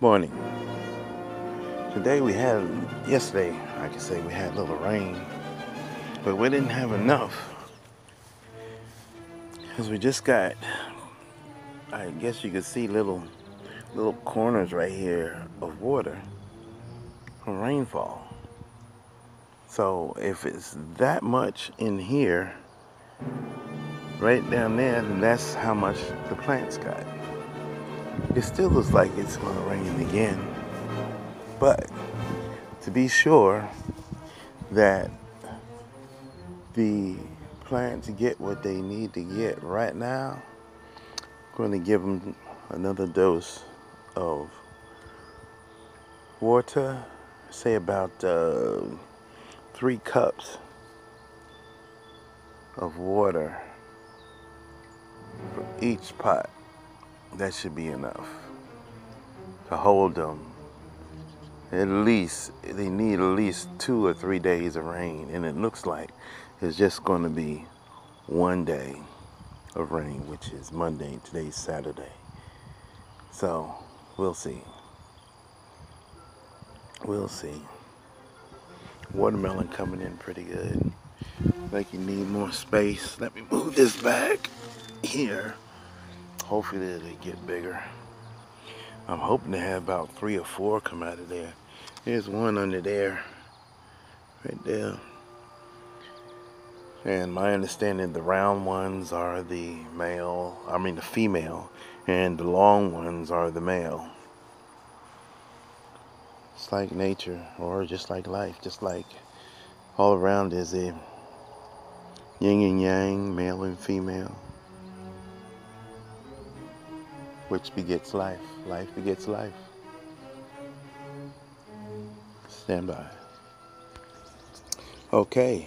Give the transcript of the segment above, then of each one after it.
Morning. Today we had, yesterday I could say we had a little rain, but we didn't have enough because we just got, I guess you could see little corners right here of water from rainfall. So if it's that much in here, right down there, then that's how much the plants got. It still looks like it's going to rain again, but to be sure that the plants get what they need to get right now, I'm going to give them another dose of water, say about 3 cups of water for each pot. That should be enough to hold them. At least, they need at least 2 or 3 days of rain, and it looks like it's just going to be 1 day of rain, which is Monday. Today's Saturday. So, we'll see. We'll see. Watermelon coming in pretty good. Like you need more space. Let me move this back here. Hopefully they get bigger. I'm hoping to have about 3 or 4 come out of there. There's one under there, right there. And my understanding, the round ones are the male, I mean the female, and the long ones are the male. It's like nature, or just like life, just like all around is a yin and yang, male and female, which begets life. Life begets life. Stand by. Okay.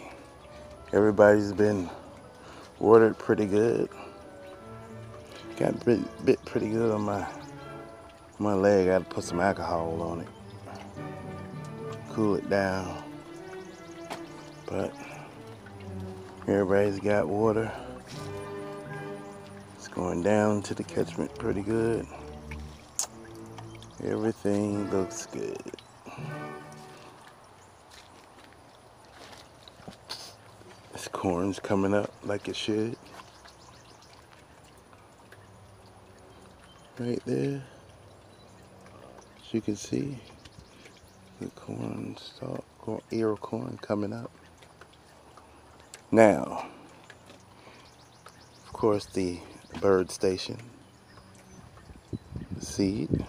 Everybody's been watered pretty good. Got a bit pretty good on my leg. I had to put some alcohol on it. Cool it down. But everybody's got water. Going down to the catchment pretty good. Everything looks good. This corn's coming up like it should. Right there, as you can see, the corn stalk, ear corn coming up. Now, of course, the bird station, seed,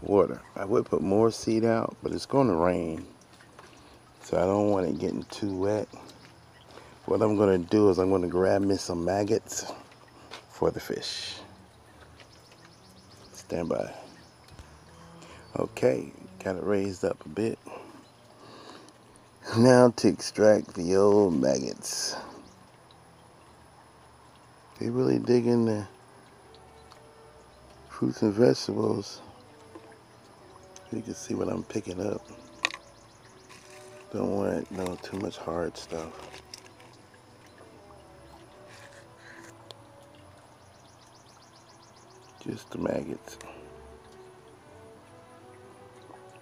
water. I would put more seed out, but it's going to rain, so I don't want it getting too wet. What I'm going to do is I'm going to grab me some maggots for the fish. Stand by. Okay, got it raised up a bit. Now to extract the old maggots. They really dig in the fruits and vegetables. You can see what I'm picking up. Don't want too much hard stuff. Just the maggots.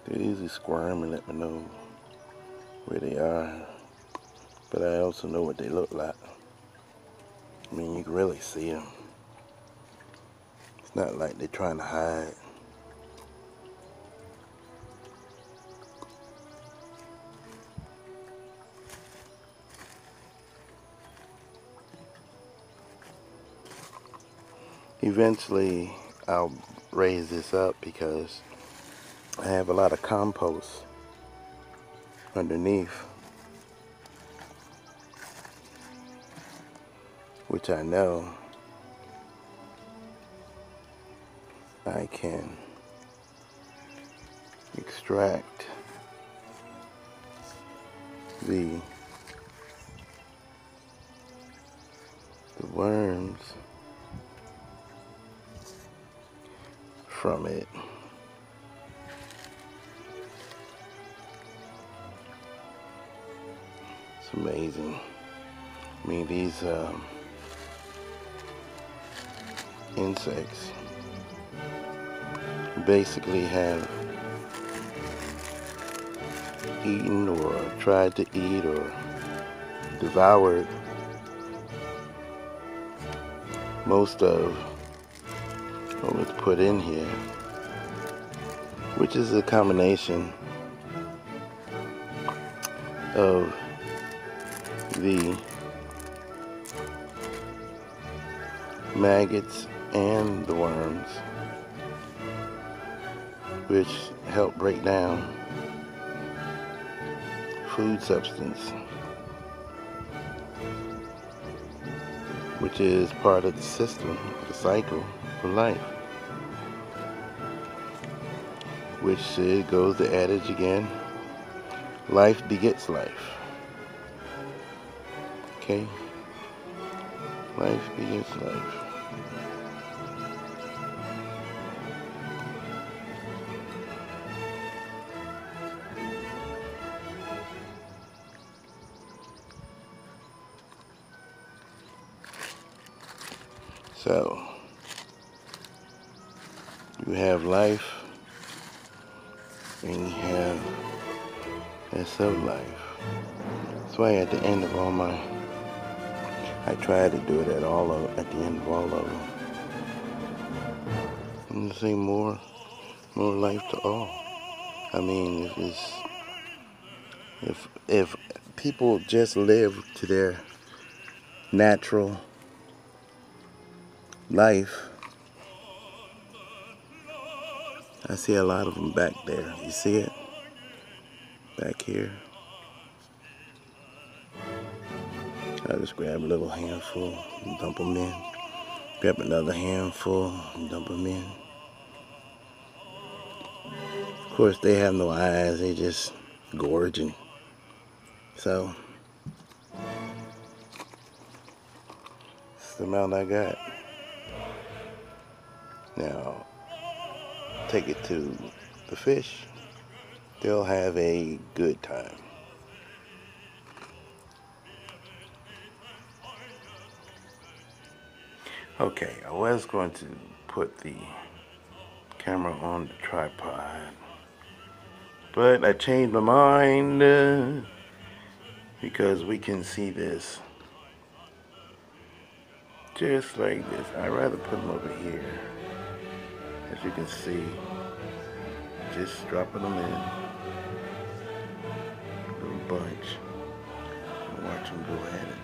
They're usually squirming at my nose where they are, but I also know what they look like. I mean, you can really see them. It's not like they're trying to hide. Eventually, I'll raise this up because I have a lot of compost underneath, which I know I can extract the worms from it. It's amazing. I mean, these insects basically have eaten or tried to eat or devoured most of what was put in here, which is a combination of the maggots and the worms, which help break down food substance, which is part of the system, the cycle for life, which it goes the adage again, life begets life. Okay? Life begets life. So, you have life, and you have that sub-life. That's why at the end of all my, I try to do it at the end of all of them. I'm gonna say more life to all. I mean, if people just live to their natural life. I see a lot of them back there. You see it? Back here. I just grab a little handful and dump them in. Grab another handful and dump them in. Of course, they have no eyes. They just gorging. So, that's the amount I got. Now, take it to the fish, they'll have a good time. Okay, I was going to put the camera on the tripod, but I changed my mind because we can see this just like this. I'd rather put them over here. As you can see, just dropping them in, a little bunch, and watch them go at it.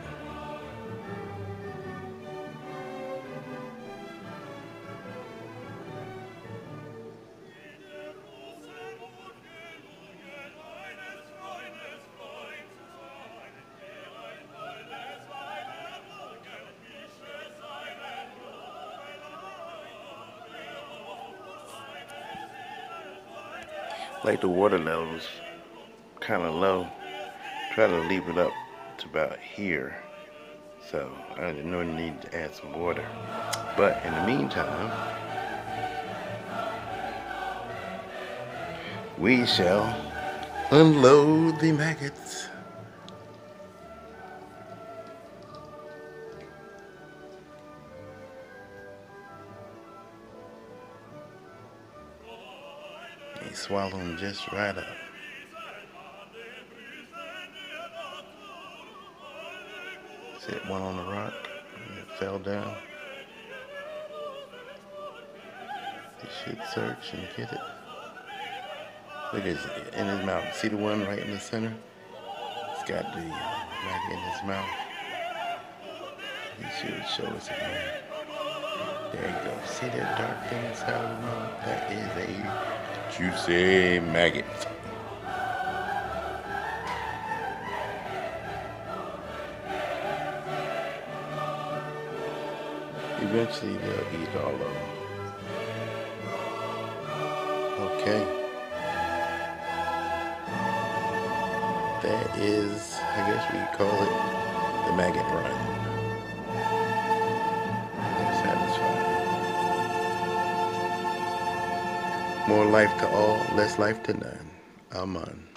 Like the water level's kind of low, try to leave it up to about here, so I know I need to add some water. But in the meantime, we shall unload the maggots. Swallow them just right up. Set one on the rock and it fell down. He should search and get it. Look at it in his mouth. See the one right in the center? It's got the maggot in his mouth. He should show us again. There you go. See that dark thing inside of the mouth? That is a juicy maggot. Eventually they'll eat all of them. Okay. That is, I guess we could call it the maggot run. More life to all, less life to none. Amen.